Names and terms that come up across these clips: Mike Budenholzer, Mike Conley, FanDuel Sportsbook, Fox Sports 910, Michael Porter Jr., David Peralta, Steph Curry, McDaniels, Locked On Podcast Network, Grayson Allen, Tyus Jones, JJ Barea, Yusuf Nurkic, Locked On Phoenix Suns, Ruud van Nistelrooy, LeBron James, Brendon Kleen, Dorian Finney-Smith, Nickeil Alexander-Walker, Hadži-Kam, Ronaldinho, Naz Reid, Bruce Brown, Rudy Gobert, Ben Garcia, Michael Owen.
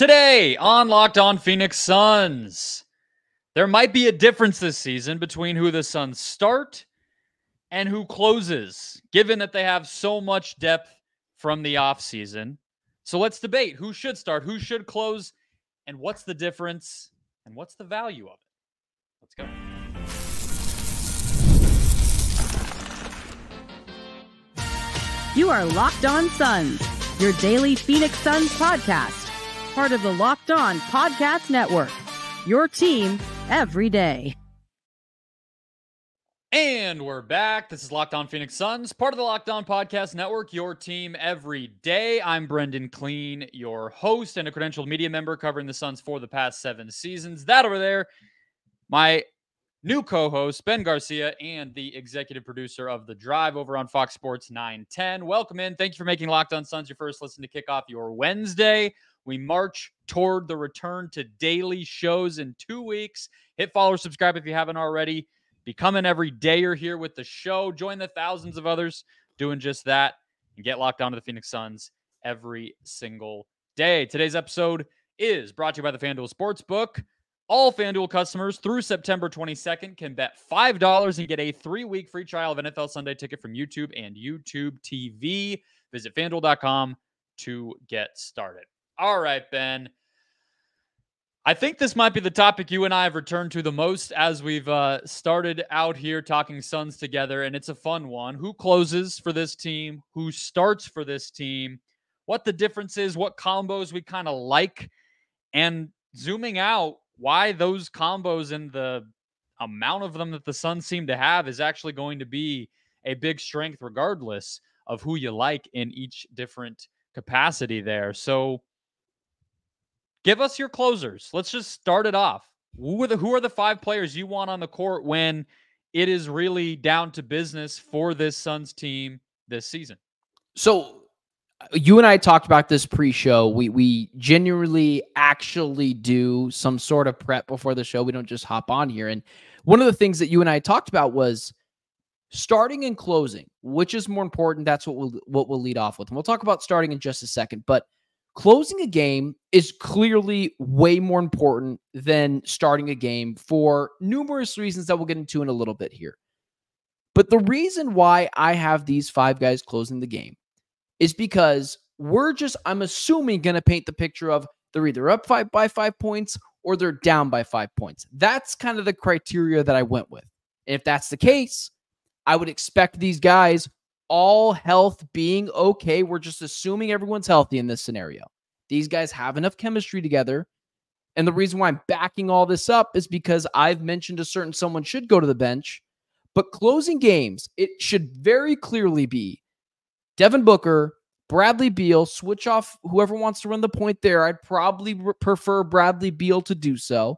Today on Locked On Phoenix Suns, there might be a difference this season between who the Suns start and who closes, given that they have so much depth from the offseason. So let's debate who should start, who should close, and what's the difference, and what's the value of it. Let's go. You are Locked On Suns, your daily Phoenix Suns podcast, part of the Locked On Podcast Network, your team every day. And we're back. This is Locked On Phoenix Suns, part of the Locked On Podcast Network, your team every day. I'm Brendon Kleen, your host and a credentialed media member covering the Suns for the past 7 seasons. That over there, my new co-host, Ben Garcia, and the executive producer of The Drive over on Fox Sports 910. Welcome in. Thank you for making Locked On Suns your first listen to kick off your Wednesday. We march toward the return to daily shows in 2 weeks. Hit follow or subscribe if you haven't already. Become an everydayer here with the show. Join the thousands of others doing just that and get locked on to the Phoenix Suns every single day. Today's episode is brought to you by the FanDuel Sportsbook. All FanDuel customers through September 22nd can bet $5 and get a 3-week free trial of NFL Sunday Ticket from YouTube and YouTube TV. Visit FanDuel.com to get started. All right, Ben. I think this might be the topic you and I have returned to the most as we've started out here talking Suns together, and it's a fun one. Who closes for this team? Who starts for this team? What the difference is, what combos we kind of like, and zooming out, why those combos and the amount of them that the Suns seem to have is actually going to be a big strength regardless of who you like in each different capacity there. So give us your closers. Let's just start it off. Who are the 5 players you want on the court when it is really down to business for this Suns team this season? So you and I talked about this pre-show. We genuinely actually do some sort of prep before the show. We don't just hop on here. And one of the things that you and I talked about was starting and closing, which is more important. That's what we'll lead off with. And we'll talk about starting in just a second, but closing a game is clearly way more important than starting a game for numerous reasons that we'll get into in a little bit here. But the reason why I have these 5 guys closing the game is because we're just, I'm assuming, going to paint the picture of they're either up by 5 points or they're down by 5 points. That's kind of the criteria that I went with. And if that's the case, I would expect these guys, all health being okay, we're just assuming everyone's healthy in this scenario. These guys have enough chemistry together. And the reason why I'm backing all this up is because I've mentioned a certain someone should go to the bench. But closing games, it should very clearly be Devin Booker, Bradley Beal, switch off whoever wants to run the point there. I'd probably prefer Bradley Beal to do so.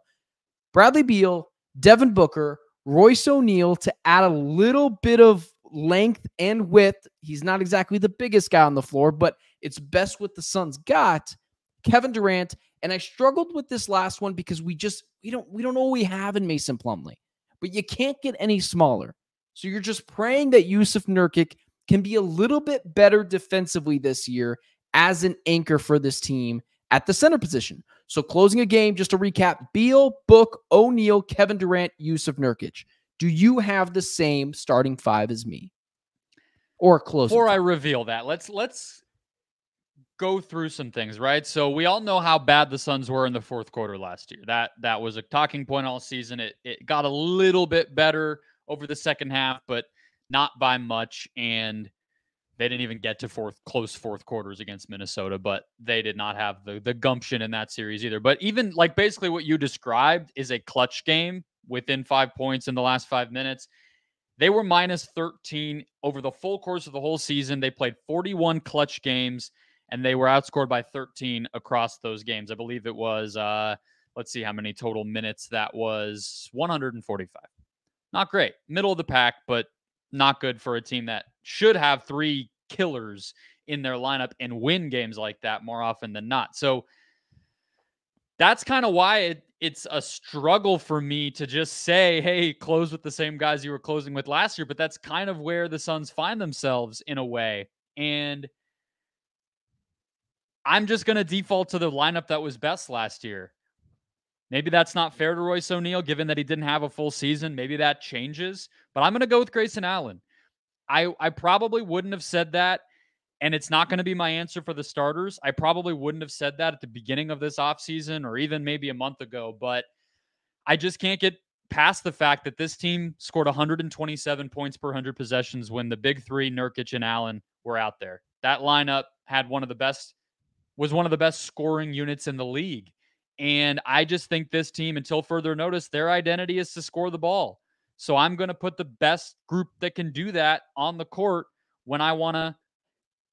Bradley Beal, Devin Booker, Royce O'Neale to add a little bit of length and width. He's not exactly the biggest guy on the floor, but it's best what the Suns got. Kevin Durant, and I struggled with this last one because we don't know what we have in Mason Plumlee, but you can't get any smaller. So you're just praying that Yusuf Nurkic can be a little bit better defensively this year as an anchor for this team at the center position. So closing a game, just to recap, Beal, Book, O'Neale, Kevin Durant, Yusuf Nurkic. Do you have the same starting 5 as me, or close? Before I reveal that, let's go through some things, right? So we all know how bad the Suns were in the fourth quarter last year. That was a talking point all season. It got a little bit better over the second half, but not by much. And they didn't even get to close fourth quarters against Minnesota, but they did not have the gumption in that series either. But even like basically what you described is a clutch game. Within 5 points in the last 5 minutes. They were minus -13 over the full course of the whole season. They played 41 clutch games, and they were outscored by 13 across those games. I believe it was, let's see how many total minutes that was, 145. Not great. Middle of the pack, but not good for a team that should have 3 killers in their lineup and win games like that more often than not. So that's kind of why it's a struggle for me to just say, hey, close with the same guys you were closing with last year, but that's kind of where the Suns find themselves in a way. And I'm just going to default to the lineup that was best last year. Maybe that's not fair to Royce O'Neale, given that he didn't have a full season. Maybe that changes, but I'm going to go with Grayson Allen. I probably wouldn't have said that, and it's not going to be my answer for the starters. I probably wouldn't have said that at the beginning of this offseason or even maybe a month ago, but I just can't get past the fact that this team scored 127 points per 100 possessions when the big three, Nurkic and Allen, were out there. That lineup had was one of the best scoring units in the league. And I just think this team, until further notice, their identity is to score the ball. So I'm going to put the best group that can do that on the court when I want to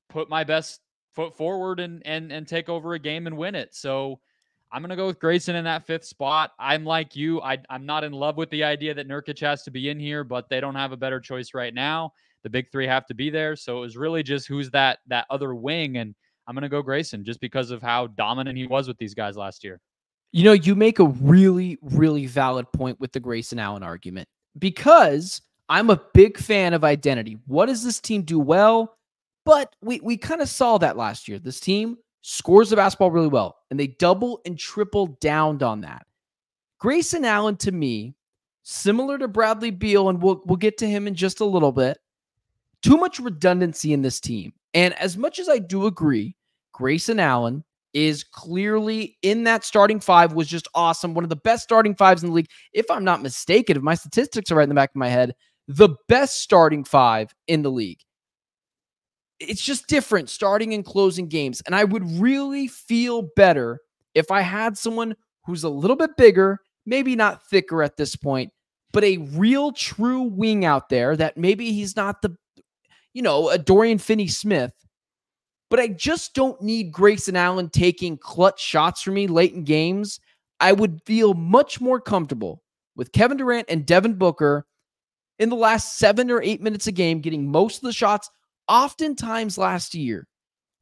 put my best foot forward and take over a game and win it. So I'm going to go with Grayson in that fifth spot. I'm like you. I'm not in love with the idea that Nurkic has to be in here, but they don't have a better choice right now. The big three have to be there. So it was really just who's that other wing. And I'm going to go Grayson just because of how dominant he was with these guys last year. You know, you make a really, really valid point with the Grayson Allen argument because I'm a big fan of identity. What does this team do well? But we kind of saw that last year. This team scores the basketball really well, and they double and triple down on that. Grayson Allen, to me, similar to Bradley Beal, and we'll get to him in just a little bit, too much redundancy in this team. And as much as I do agree, Grayson Allen is clearly in that starting five, was just awesome. One of the best starting fives in the league. If I'm not mistaken, if my statistics are right in the back of my head, the best starting five in the league. It's just different starting and closing games. And I would really feel better if I had someone who's a little bit bigger, maybe not thicker at this point, but a real true wing out there that maybe he's not the, you know, a Dorian Finney-Smith. But I just don't need Grayson Allen taking clutch shots for me late in games. I would feel much more comfortable with Kevin Durant and Devin Booker in the last 7 or 8 minutes a game getting most of the shots. Oftentimes last year,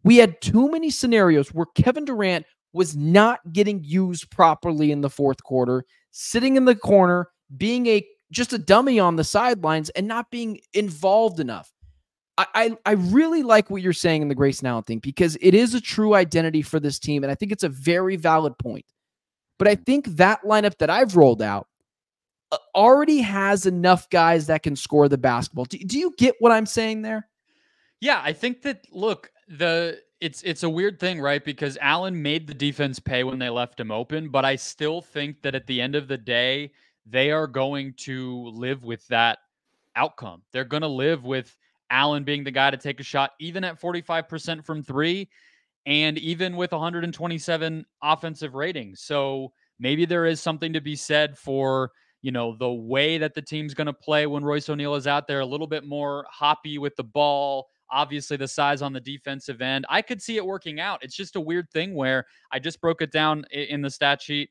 we had too many scenarios where Kevin Durant was not getting used properly in the fourth quarter, sitting in the corner, being just a dummy on the sidelines and not being involved enough. I really like what you're saying in the Grayson Allen thing because it is a true identity for this team, and I think it's a very valid point. But I think that lineup that I've rolled out already has enough guys that can score the basketball. Do you get what I'm saying there? Yeah, I think that, look, it's a weird thing, right? Because Allen made the defense pay when they left him open, but I still think that at the end of the day, they are going to live with that outcome. They're going to live with Allen being the guy to take a shot, even at 45% from three, and even with 127 offensive rating. So maybe there is something to be said for, you know, the way that the team's going to play when Royce O'Neale is out there, a little bit more hoppy with the ball, obviously the size on the defensive end. I could see it working out. It's just a weird thing where I just broke it down in the stat sheet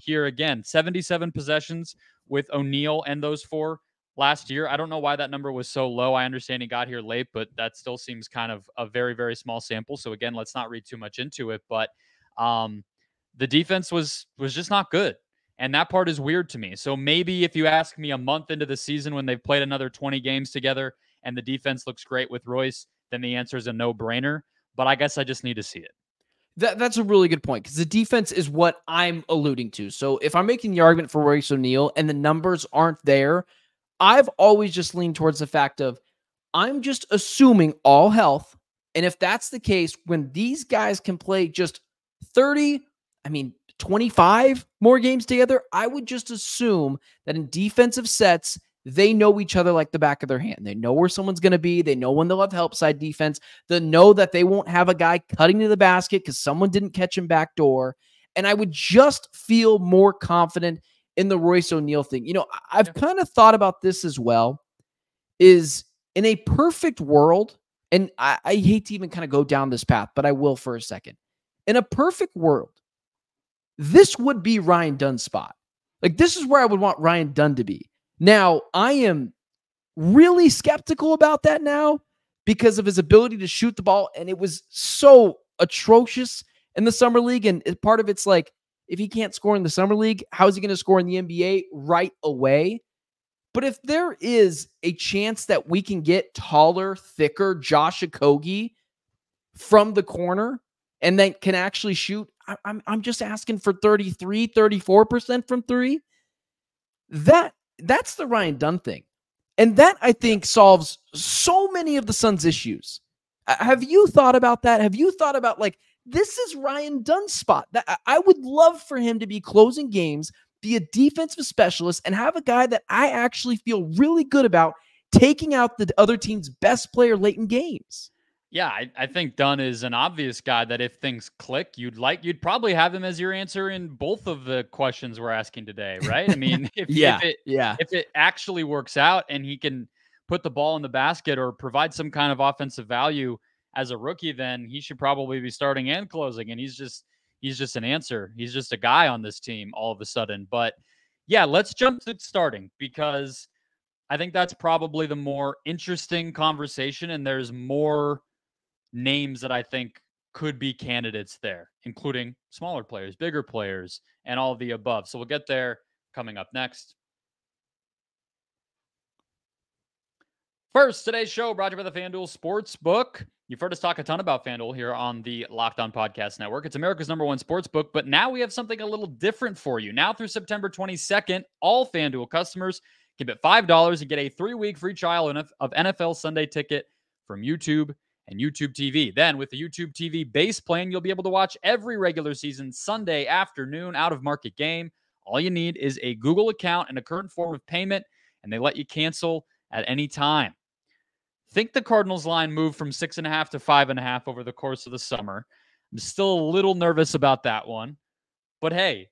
here again, 77 possessions with O'Neale and those four last year. I don't know why that number was so low. I understand he got here late, but that still seems kind of a very, very small sample. So again, let's not read too much into it, but the defense was just not good. And that part is weird to me. So maybe if you ask me a month into the season when they've played another 20 games together and the defense looks great with Royce, then the answer is a no-brainer. But I guess I just need to see it. That's a really good point because the defense is what I'm alluding to. So if I'm making the argument for Royce O'Neale and the numbers aren't there, I've always just leaned towards the fact of I'm just assuming all health. And if that's the case, when these guys can play just 25 more games together, I would just assume that in defensive sets, they know each other like the back of their hand. They know where someone's going to be. They know when they'll have help side defense. They know that they won't have a guy cutting to the basket because someone didn't catch him backdoor. And I would just feel more confident in the Royce O'Neale thing. You know, I've kind of thought about this as well, is in a perfect world, and I hate to even kind of go down this path, but I will for a second. In a perfect world, this would be Ryan Dunn's spot. Like, this is where I would want Ryan Dunn to be. Now, I am really skeptical about that now because of his ability to shoot the ball, and it was so atrocious in the Summer League, and part of it's like, if he can't score in the Summer League, how is he going to score in the NBA right away? But if there is a chance that we can get taller, thicker Josh Okogie from the corner, and that can actually shoot, I'm just asking for 33, 34% from three. That's the Ryan Dunn thing. And that, I think, solves so many of the Suns' issues. Have you thought about that? Have you thought about, like, this is Ryan Dunn's spot? I would love for him to be closing games, be a defensive specialist, and have a guy that I actually feel really good about taking out the other team's best player late in games. Yeah, I think Dunn is an obvious guy that if things click, you'd probably have him as your answer in both of the questions we're asking today, right? I mean, if it actually works out and he can put the ball in the basket or provide some kind of offensive value as a rookie, then he should probably be starting and closing. And he's just an answer. He's just a guy on this team all of a sudden. But yeah, let's jump to starting, because I think that's probably the more interesting conversation, and there's more names that I think could be candidates there, including smaller players, bigger players, and all of the above. So we'll get there coming up next. First, today's show brought to you by the FanDuel Sportsbook. You've heard us talk a ton about FanDuel here on the Locked On Podcast Network. It's America's #1 sportsbook, but now we have something a little different for you. Now through September 22nd, all FanDuel customers can bet $5 and get a 3-week free trial of NFL Sunday Ticket from YouTube and YouTube TV. Then with the YouTube TV base plan, you'll be able to watch every regular season Sunday afternoon out-of-market game. All you need is a Google account and a current form of payment, and they let you cancel at any time. Think the Cardinals line moved from 6.5 to 5.5 over the course of the summer. I'm still a little nervous about that one. But hey,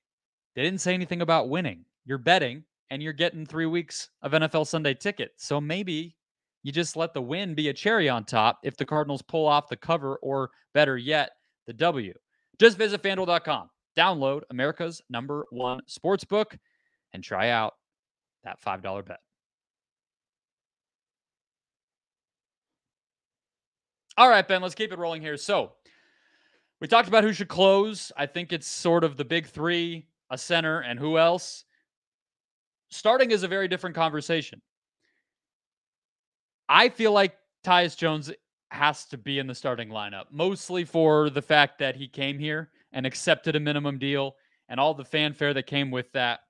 they didn't say anything about winning. You're betting, and you're getting 3 weeks of NFL Sunday Ticket. So maybe you just let the win be a cherry on top if the Cardinals pull off the cover, or better yet, the W. Just visit FanDuel.com, download America's #1 sportsbook, and try out that $5 bet. All right, Ben, let's keep it rolling here. So we talked about who should close. I think it's sort of the big three, a center, and who else. Starting is a very different conversation. I feel like Tyus Jones has to be in the starting lineup, mostly for the fact that he came here and accepted a minimum deal and all the fanfare that came with that.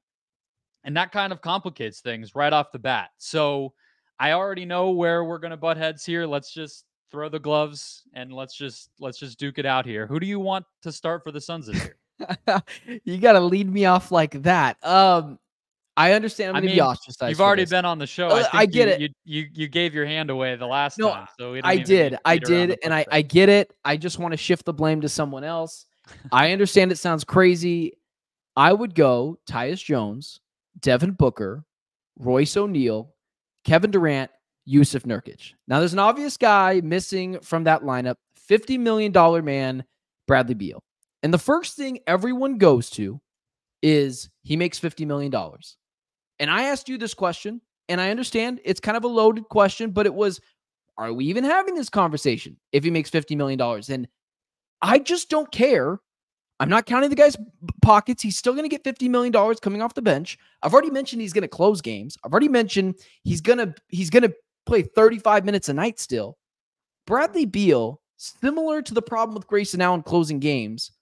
And that kind of complicates things right off the bat. So I already know where we're going to butt heads here. Let's just throw the gloves and let's just duke it out here. Who do you want to start for the Suns this year? You got to lead me off like that. I understand. I mean, be ostracized. You've already been on the show. I get it. You gave your hand away the last time. So I did. And I get it. I just want to shift the blame to someone else. I understand it sounds crazy. I would go Tyus Jones, Devin Booker, Royce O'Neale, Kevin Durant, Yusuf Nurkic. Now, there's an obvious guy missing from that lineup, $50 million man, Bradley Beal. And the first thing everyone goes to is he makes $50 million. And I asked you this question, and I understand it's kind of a loaded question, but it was, are we even having this conversation if he makes $50 million? And I just don't care. I'm not counting the guy's pockets. He's still going to get $50 million coming off the bench. I've already mentioned he's going to close games. I've already mentioned he's going to play 35 minutes a night still. Bradley Beal, similar to the problem with Grayson Allen closing games,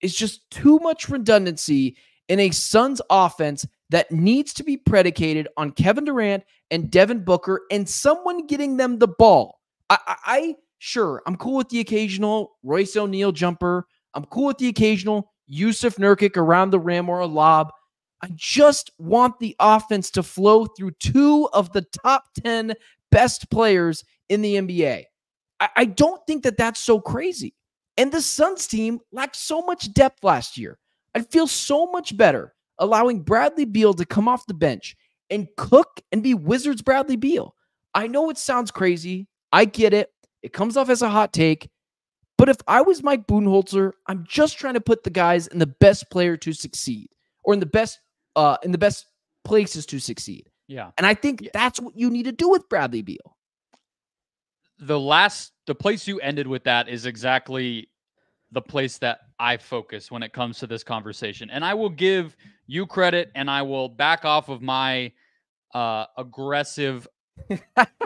is just too much redundancy in a Suns offense that needs to be predicated on Kevin Durant and Devin Booker and someone getting them the ball. I'm cool with the occasional Royce O'Neale jumper. I'm cool with the occasional Yusuf Nurkic around the rim or a lob. I just want the offense to flow through two of the top 10 best players in the NBA. I don't think that that's so crazy. And the Suns team lacked so much depth last year. I'd feel so much better allowing Bradley Beal to come off the bench and cook and be Wizards Bradley Beal. I know it sounds crazy. I get it. It comes off as a hot take. But if I was Mike Budenholzer, I'm just trying to put the guys in the best player to succeed, or in the best places to succeed. Yeah. And I think that's what you need to do with Bradley Beal. The place you ended with that is exactly the place that I focus when it comes to this conversation. And I will give you credit, and I will back off of my aggressive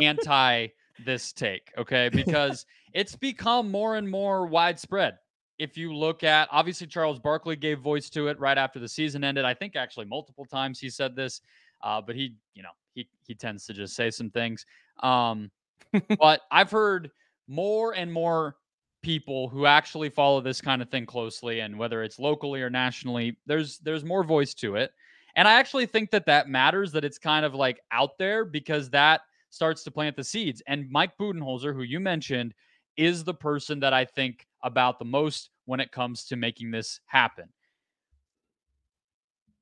anti this take, okay? Because it's become more and more widespread. if you look at, obviously Charles Barkley gave voice to it right after the season ended. I think actually multiple times he said this, but he, you know, he tends to just say some things. But I've heard more and more people who actually follow this kind of thing closely, and whether it's locally or nationally, there's more voice to it. And I actually think that that matters, that it's kind of like out there, because that starts to plant the seeds. And Mike Budenholzer, who you mentioned, is the person that I think about the most when it comes to making this happen.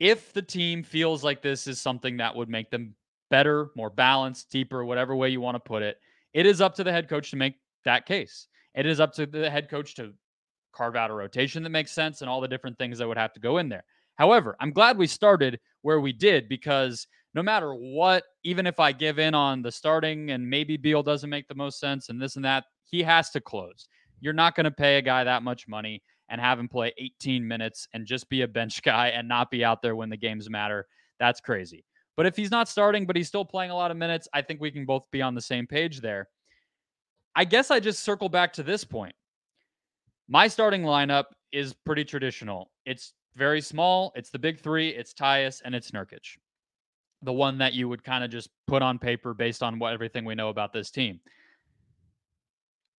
If the team feels like this is something that would make them better, more balanced, deeper, whatever way you want to put it, it is up to the head coach to make that case. It is up to the head coach to carve out a rotation that makes sense and all the different things that would have to go in there. However, I'm glad we started where we did, because no matter what, even if I give in on the starting and maybe Beal doesn't make the most sense and this and that, he has to close. You're not going to pay a guy that much money and have him play 18 minutes and just be a bench guy and not be out there when the games matter. That's crazy. But if he's not starting, but he's still playing a lot of minutes, I think we can both be on the same page there. I guess I just circle back to this point. My starting lineup is pretty traditional. It's very small. It's the big three. It's Tyus and it's Nurkic. The one that you would kind of just put on paper based on what everything we know about this team.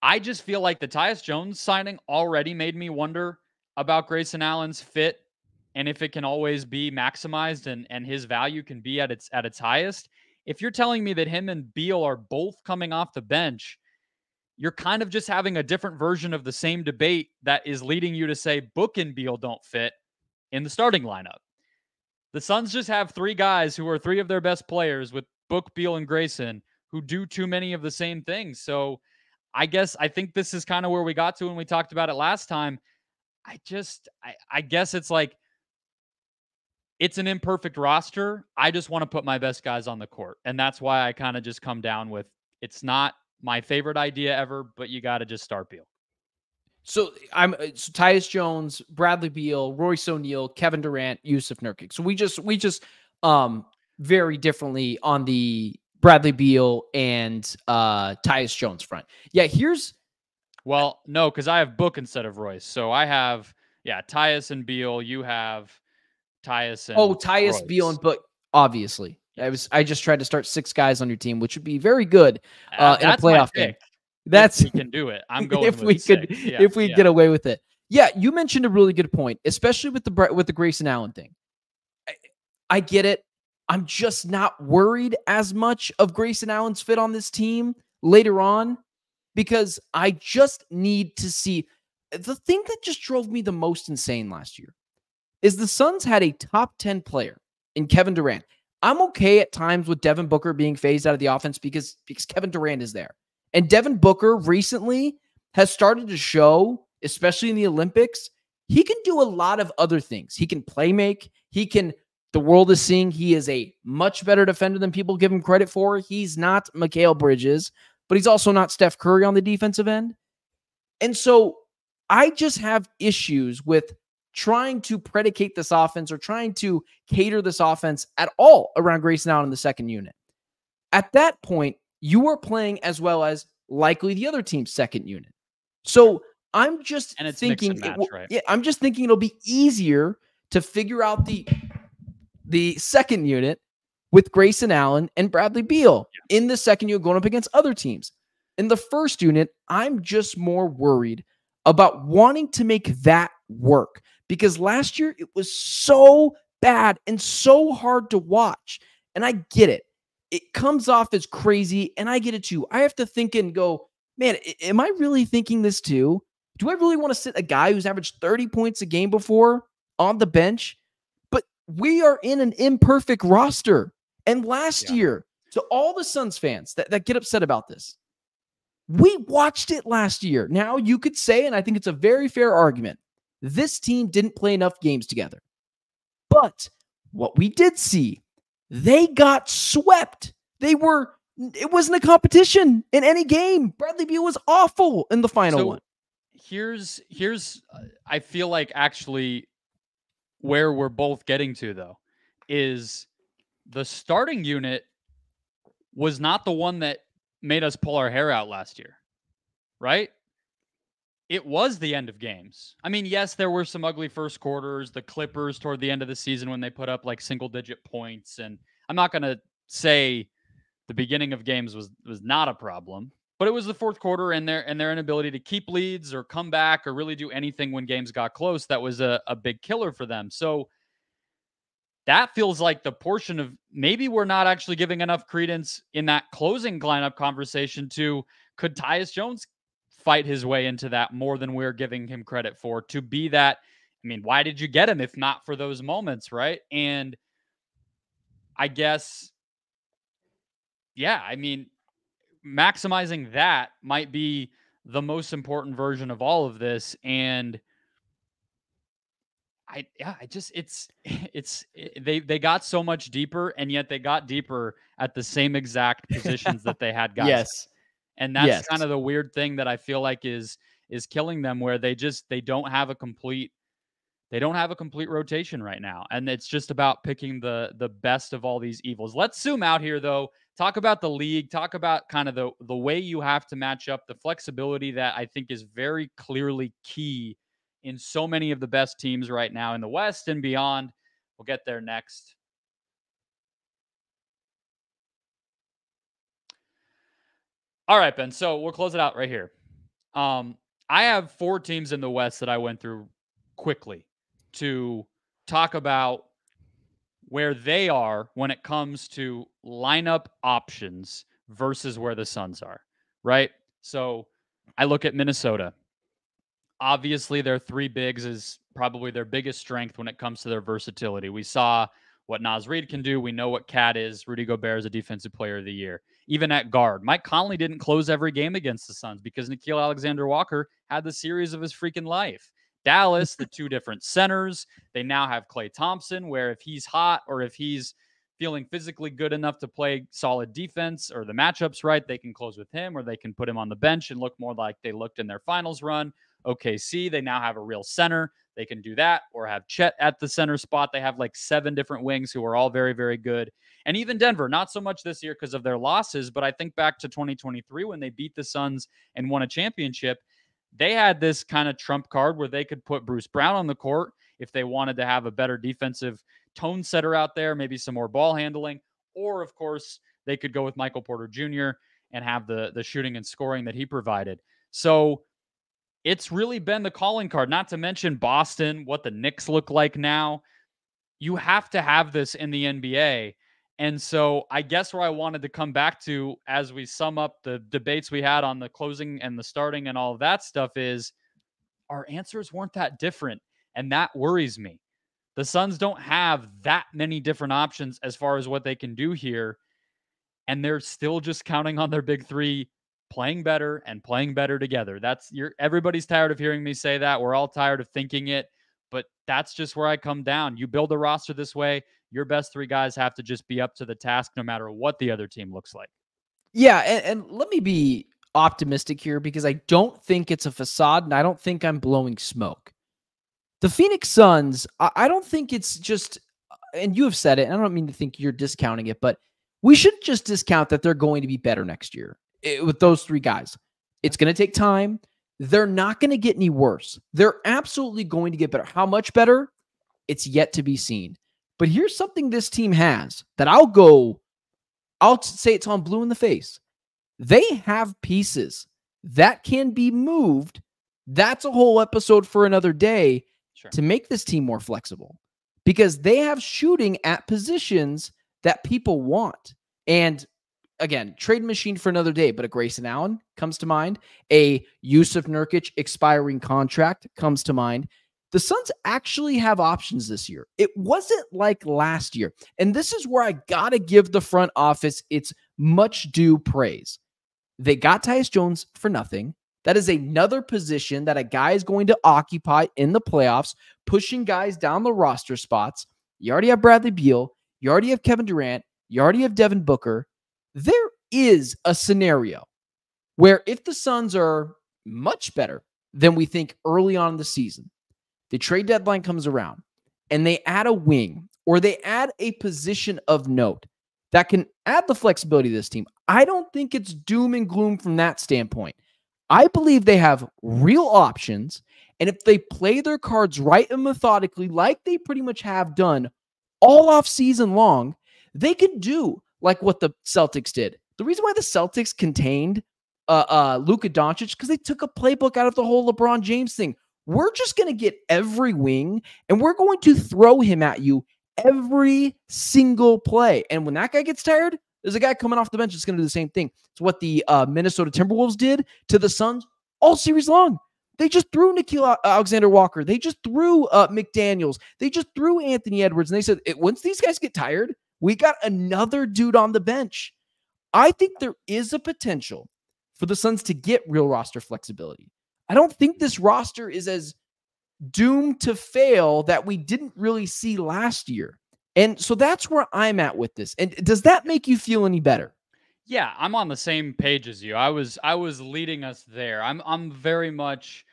I just feel like the Tyus Jones signing already made me wonder about Grayson Allen's fit and if it can always be maximized and his value can be at its highest. If you're telling me that him and Beal are both coming off the bench, you're kind of just having a different version of the same debate that is leading you to say Book and Beal don't fit in the starting lineup. The Suns just have three guys who are three of their best players with Book, Beal, and Grayson who do too many of the same things. So I guess I think this is kind of where we got to when we talked about it last time. I guess it's like, it's an imperfect roster. I just want to put my best guys on the court. And that's why I kind of just come down with, it's not my favorite idea ever, but you got to just start Beal. So Tyus Jones, Bradley Beal, Royce O'Neale, Kevin Durant, Yusuf Nurkic. So we just vary differently on the Bradley Beal and Tyus Jones front. Yeah, well, no, because I have Book instead of Royce. So I have Tyus and Beal. You have Tyus and Tyus, Royce. Beal, and Book, obviously. I just tried to start six guys on your team, which would be very good in a playoff game. That's if we can do it. I'm going if with we six. Could yeah, if we yeah. get away with it. Yeah, you mentioned a really good point, especially with the Grayson Allen thing. I get it. I'm just not worried as much of Grayson Allen's fit on this team later on, because I just need to see. The thing that just drove me the most insane last year is the Suns had a top 10 player in Kevin Durant. I'm okay at times with Devin Booker being phased out of the offense because Kevin Durant is there. And Devin Booker recently has started to show, especially in the Olympics, he can do a lot of other things. He can play make. The world is seeing he is a much better defender than people give him credit for. He's not Mikal Bridges, but he's also not Steph Curry on the defensive end. And so I just have issues with trying to predicate this offense or trying to cater this offense at all around Grayson Allen in the second unit. At that point, you are playing as well as likely the other team's second unit. So I'm just thinking, I'm just thinking it'll be easier to figure out the second unit with Grayson Allen and Bradley Beal in the second unit going up against other teams. In the first unit, I'm just more worried about wanting to make that work, because last year it was so bad and so hard to watch. And I get it. It comes off as crazy, and I get it too. I have to think and go, man, am I really thinking this too? Do I really want to sit a guy who's averaged 30 points a game before on the bench? But we are in an imperfect roster. And last year, to all the Suns fans that get upset about this, we watched it last year. Now you could say, and I think it's a very fair argument, this team didn't play enough games together. But what we did see, they got swept. It wasn't a competition in any game. Bradley Beal was awful in the final one. Here's I feel like actually where we're both getting to though, is the starting unit was not the one that made us pull our hair out last year, right? it was the end of games. I mean, yes, there were some ugly first quarters, the Clippers toward the end of the season when they put up like single-digit points. And I'm not going to say the beginning of games was not a problem, but it was the fourth quarter and their inability to keep leads or come back or really do anything when games got close. That was a big killer for them. So that feels like the portion of maybe we're not actually giving enough credence in that closing lineup conversation to could Tyus Jones fight his way into that more than we're giving him credit for to be that. I mean, why did you get him if not for those moments, right? And I guess, yeah, I mean, maximizing that might be the most important version of all of this. And they got so much deeper, and yet they got deeper at the same exact positions that they had guys. Yes. And that's kind of the weird thing that I feel like is killing them, where they don't have a complete rotation right now. And it's just about picking the best of all these evils. Let's zoom out here, though. Talk about the league. Talk about kind of the way you have to match up, the flexibility that I think is very clearly key in so many of the best teams right now in the West and beyond. We'll get there next. All right, Ben. So we'll close it out right here. I have four teams in the West that I went through quickly to talk about where they are when it comes to lineup options versus where the Suns are, right? So I look at Minnesota. Obviously, their three bigs is probably their biggest strength when it comes to their versatility. We saw what Naz Reid can do. We know what Cat is. Rudy Gobert is a defensive player of the year. Even at guard, Mike Conley didn't close every game against the Suns because Nickeil Alexander-Walker had the series of his freaking life. Dallas, the two different centers. They now have Klay Thompson, where if he's hot or if he's feeling physically good enough to play solid defense or the matchups right, they can close with him or they can put him on the bench and look more like they looked in their finals run. OKC, they now have a real center. They can do that or have Chet at the center spot. They have like seven different wings who are all very, very good. And even Denver, not so much this year because of their losses, but I think back to 2023 when they beat the Suns and won a championship, they had this kind of trump card where they could put Bruce Brown on the court if they wanted to have a better defensive tone setter out there, maybe some more ball handling, or of course they could go with Michael Porter Jr. and have the shooting and scoring that he provided. So it's really been the calling card, not to mention Boston, what the Knicks look like now. You have to have this in the NBA. And so I guess where I wanted to come back to as we sum up the debates we had on the closing and the starting and all of that stuff is our answers weren't that different. And that worries me. The Suns don't have that many different options as far as what they can do here. And they're still just counting on their big three playing better and playing better together. Everybody's tired of hearing me say that. We're all tired of thinking it, but that's just where I come down. You build a roster this way, your best three guys have to just be up to the task no matter what the other team looks like. Yeah, and let me be optimistic here because I don't think it's a facade and I don't think I'm blowing smoke. The Phoenix Suns, I don't think it's just, and you have said it, and I don't mean to think you're discounting it, but we shouldn't just discount that they're going to be better next year. With those three guys, it's going to take time. They're not going to get any worse. They're absolutely going to get better. How much better? It's yet to be seen. But here's something this team has that I'll say it's on blue in the face. They have pieces that can be moved. That's a whole episode for another day to make this team more flexible because they have shooting at positions that people want. And again, trade machine for another day, but a Grayson Allen comes to mind. A Yusuf Nurkic expiring contract comes to mind. The Suns actually have options this year. It wasn't like last year. And this is where I got to give the front office its much due praise. They got Tyus Jones for nothing. That is another position that a guy is going to occupy in the playoffs, pushing guys down the roster spots. You already have Bradley Beal. You already have Kevin Durant. You already have Devin Booker. There is a scenario where if the Suns are much better than we think early on in the season, the trade deadline comes around and they add a wing or they add a position of note that can add the flexibility to this team. I don't think it's doom and gloom from that standpoint. I believe they have real options, and if they play their cards right and methodically, like they pretty much have done all off season long, they could do like what the Celtics did. The reason why the Celtics contained Luka Doncic, because they took a playbook out of the whole LeBron James thing. We're just going to get every wing, and we're going to throw him at you every single play. And when that guy gets tired, there's a guy coming off the bench that's going to do the same thing. It's what the Minnesota Timberwolves did to the Suns all series long. They just threw Nickeil Alexander-Walker. They just threw McDaniels. They just threw Anthony Edwards. And they said, once these guys get tired, we got another dude on the bench. I think there is a potential for the Suns to get real roster flexibility. I don't think this roster is as doomed to fail that we didn't really see last year. And so that's where I'm at with this. And does that make you feel any better? Yeah, I'm on the same page as you. I was leading us there. I'm very much,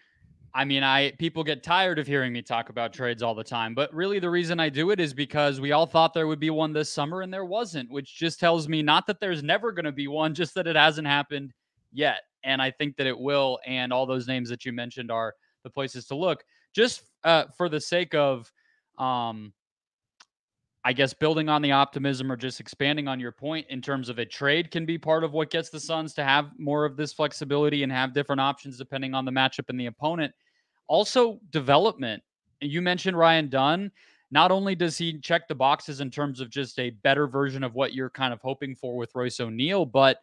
people get tired of hearing me talk about trades all the time, but really the reason I do it is because we all thought there would be one this summer and there wasn't, which just tells me not that there's never going to be one, just that it hasn't happened yet. And I think that it will. And all those names that you mentioned are the places to look. Just for the sake of, I guess, building on the optimism or just expanding on your point in terms of a trade can be part of what gets the Suns to have more of this flexibility and have different options depending on the matchup and the opponent. Also, development. You mentioned Ryan Dunn. Not only does he check the boxes in terms of just a better version of what you're kind of hoping for with Royce O'Neale, but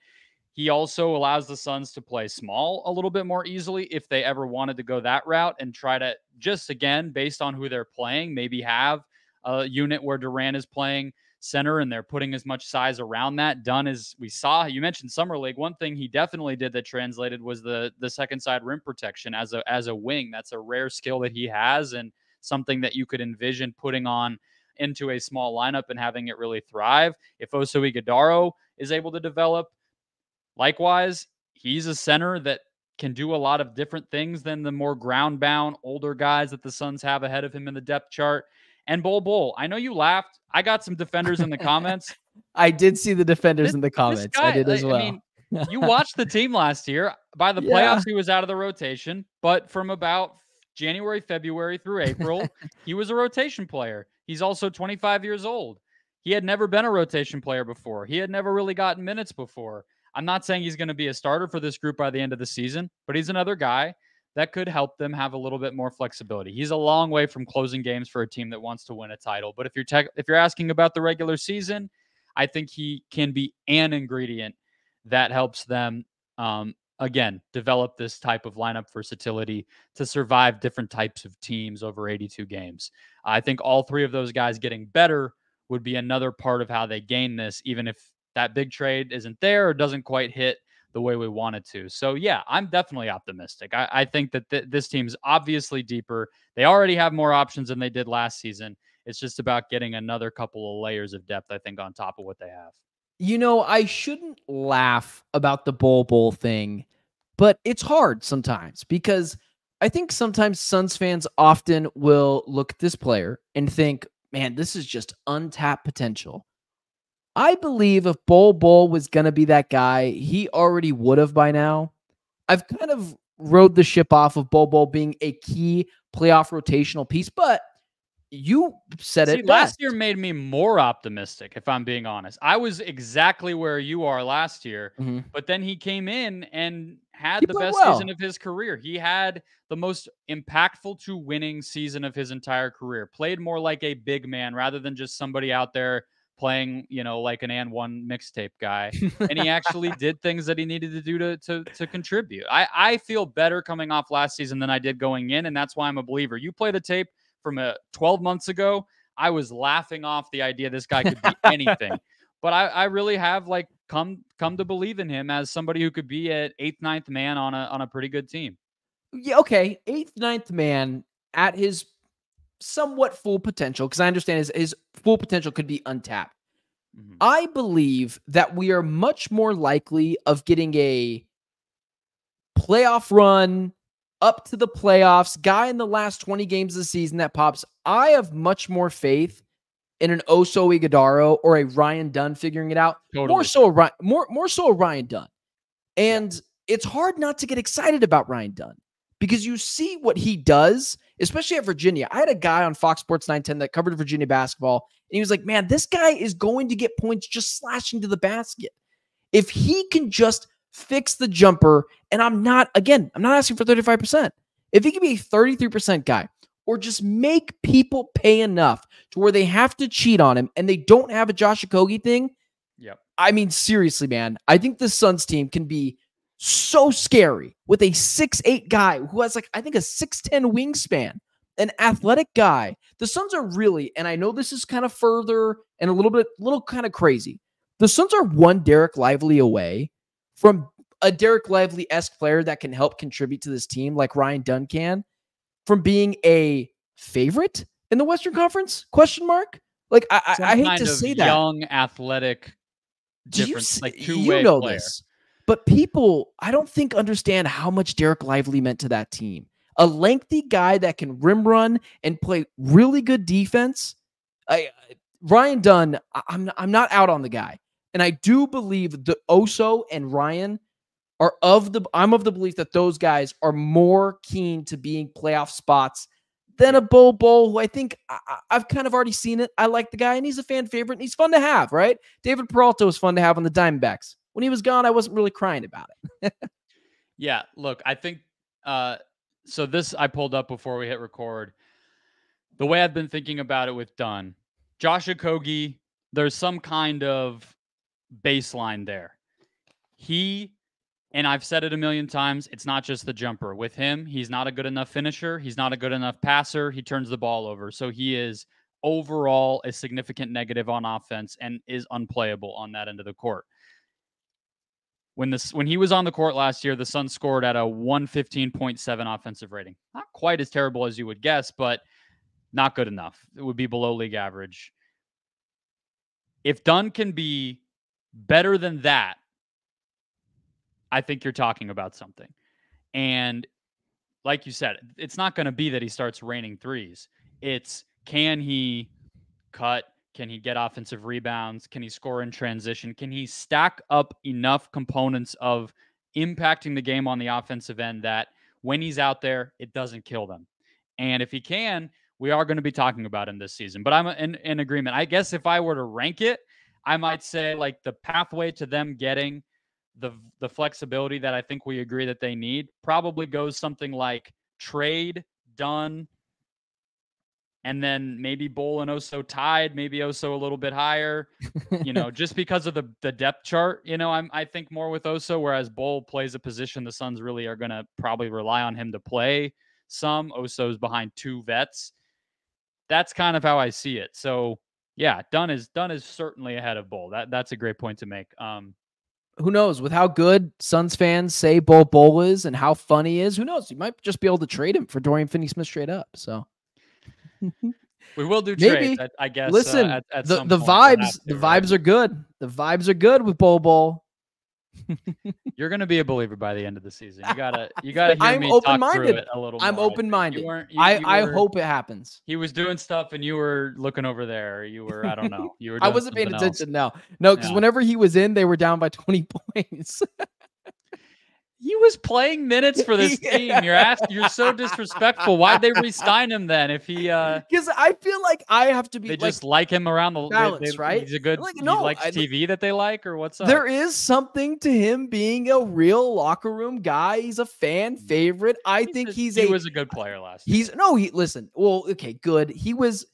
he also allows the Suns to play small a little bit more easily if they ever wanted to go that route and try to just, again, based on who they're playing, maybe have a unit where Durant is playing center and they're putting as much size around that. Dunn is, we saw, you mentioned Summer League. One thing he definitely did that translated was the second side rim protection as a wing. That's a rare skill that he has and something that you could envision putting on into a small lineup and having it really thrive. If Oso Ighodaro is able to develop, likewise, he's a center that can do a lot of different things than the more ground-bound older guys that the Suns have ahead of him in the depth chart. And Bol Bol, I know you laughed. I got some defenders in the comments. I did see the defenders in the comments. Guy, I did as well. You watched the team last year. By the playoffs, he was out of the rotation. But from about January, February through April, he was a rotation player. He's also 25 years old. He had never been a rotation player before. He had never really gotten minutes before. I'm not saying he's going to be a starter for this group by the end of the season, but he's another guy that could help them have a little bit more flexibility. He's a long way from closing games for a team that wants to win a title. But if you're asking about the regular season, I think he can be an ingredient that helps them, again, develop this type of lineup versatility to survive different types of teams over 82 games. I think all three of those guys getting better would be another part of how they gain this, even if that big trade isn't there or doesn't quite hit the way we want it to. So yeah, I'm definitely optimistic. I think that this team's obviously deeper. They already have more options than they did last season. It's just about getting another couple of layers of depth, I think, on top of what they have. You know, I shouldn't laugh about the Bol Bol thing, but it's hard sometimes because I think sometimes Suns fans often will look at this player and think, man, this is just untapped potential. I believe if Bol Bol was going to be that guy, he already would have by now. I've kind of rode the ship off of Bol Bol being a key playoff rotational piece, but you said it best. Last year made me more optimistic, if I'm being honest. I was exactly where you are last year, but then he came in and had the best season of his career. He had the most impactful to winning season of his entire career, played more like a big man rather than just somebody out there playing, you know, like an and one mixtape guy. And he actually did things that he needed to do to contribute. I feel better coming off last season than I did going in. And that's why I'm a believer. You play the tape from 12 months ago. I was laughing off the idea this guy could be anything, but I really have like come to believe in him as somebody who could be an 8th, 9th man on a pretty good team. Yeah. Okay. 8th, 9th man at his somewhat full potential, because I understand his full potential could be untapped. I believe that we are much more likely of getting a playoff run up to the playoffs guy in the last 20 games of the season that pops. I have much more faith in an Oso Ighodaro or a Ryan Dunn figuring it out. Totally. More so a Ryan Dunn. And it's hard not to get excited about Ryan Dunn because you see what he does, especially at Virginia. I had a guy on Fox Sports 910 that covered Virginia basketball, and he was like, man, this guy is going to get points just slashing to the basket. If he can just fix the jumper, and I'm not asking for 35%. If he can be a 33% guy or just make people pay enough to where they have to cheat on him and they don't have a Josh Okogie thing, yep. I mean, seriously, man, I think the Suns team can be so scary with a 6'8" guy who has, like, I think a 6'10" wingspan, an athletic guy. The Suns are really, and I know this is kind of further and a little kind of crazy. The Suns are one Dereck Lively away from a Dereck Lively-esque player that can help contribute to this team like Ryan Dunn can from being a favorite in the Western Conference? Question mark? Like, I hate to say that. Young, athletic difference, like two-way you know player. This, but people, I don't think, understand how much Dereck Lively meant to that team. A lengthy guy that can rim run and play really good defense. Ryan Dunn, I'm not out on the guy. And I do believe that Oso and Ryan are I'm of the belief that those guys are more keen to being playoff spots than a Bol Bol, who I think I've kind of already seen it. I like the guy, and he's a fan favorite, and he's fun to have, right? David Peralta was fun to have on the Diamondbacks. When he was gone, I wasn't really crying about it. Yeah, look, I think so this I pulled up before we hit record. The way I've been thinking about it with Dunn, Josh Okogie, there's some kind of baseline there. He, and I've said it a million times, it's not just the jumper. With him, he's not a good enough finisher. He's not a good enough passer. He turns the ball over. So he is overall a significant negative on offense and is unplayable on that end of the court. When he was on the court last year, the Suns scored at a 115.7 offensive rating. Not quite as terrible as you would guess, but not good enough. It would be below league average. If Dunn can be better than that, I think you're talking about something. And like you said, it's not going to be that he starts raining threes. It's, can he cut? Can he get offensive rebounds? Can he score in transition? Can he stack up enough components of impacting the game on the offensive end that when he's out there, it doesn't kill them? And if he can, we are going to be talking about him this season. But I'm in agreement. I guess if I were to rank it, I might say, like, the pathway to them getting the flexibility that I think we agree that they need probably goes something like trade, Dunn, and then maybe Bol and Oso tied, maybe Oso a little bit higher, you know, just because of the depth chart. You know, I think more with Oso, whereas Bol plays a position the Suns really are going to probably rely on him to play some. Oso's behind two vets. That's kind of how I see it. So yeah, Dunn is certainly ahead of Bol. That's a great point to make. Who knows, with how good Suns fans say Bol Bol is and how funny he is, who knows? You might just be able to trade him for Dorian Finney-Smith straight up. So we will do trades, I guess. Listen, at the vibes, the vibes are good. The vibes are good with Bol Bol. You're gonna be a believer by the end of the season. You gotta hear me talk through it a little more. I'm open-minded. I hope it happens. He was doing stuff and you were looking over there. Or you were, I don't know. You were. Doing I wasn't paying attention. Else. No, because whenever he was in, they were down by 20 points. He was playing minutes for this team. You're so disrespectful. Why'd they re-sign him then? If he, because I feel like I have to be. They just like him around the balance, right? He's a good. Like, no, he likes TV that they like, or what's up? There is something to him being a real locker room guy. He's a fan favorite. He was a good player last year. Listen. Well, okay, good. He was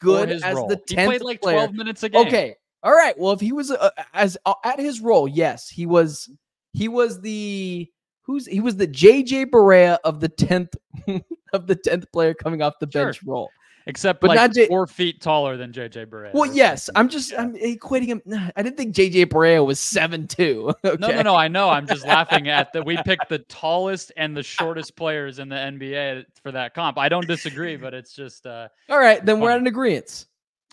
good as role. The 10th. He played like 12 minutes a game. Okay, all right. Well, if he was at his role, yes, he was. He was the JJ Barea of the 10th player coming off the bench role, except but like not 4 feet taller than JJ Barea. Well, yes, I'm equating him. I didn't think JJ Barea was 7'2". Okay. No, I know. I'm just laughing at that. We picked the tallest and the shortest players in the NBA for that comp. I don't disagree, but it's just all right. Then we're at an agreement.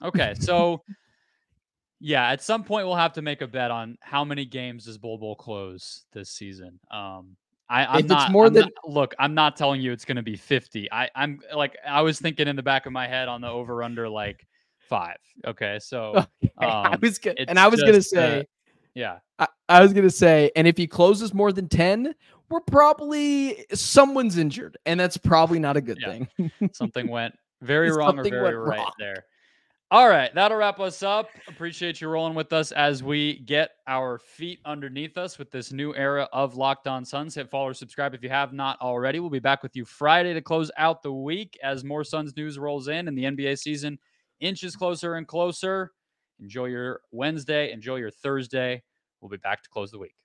Okay, so. Yeah, at some point we'll have to make a bet on how many games does Bol Bol close this season. I'm not telling you it's going to be 50. I'm like, I was thinking in the back of my head on the over under like 5. Okay, so I was going to say Yeah. I was going to say, and if he closes more than 10, we're probably, someone's injured, and that's probably not a good thing. Something went very wrong or very right there. All right, that'll wrap us up. Appreciate you rolling with us as we get our feet underneath us with this new era of Locked On Suns. Hit follow or subscribe if you have not already. We'll be back with you Friday to close out the week as more Suns news rolls in and the NBA season inches closer and closer. Enjoy your Wednesday. Enjoy your Thursday. We'll be back to close the week.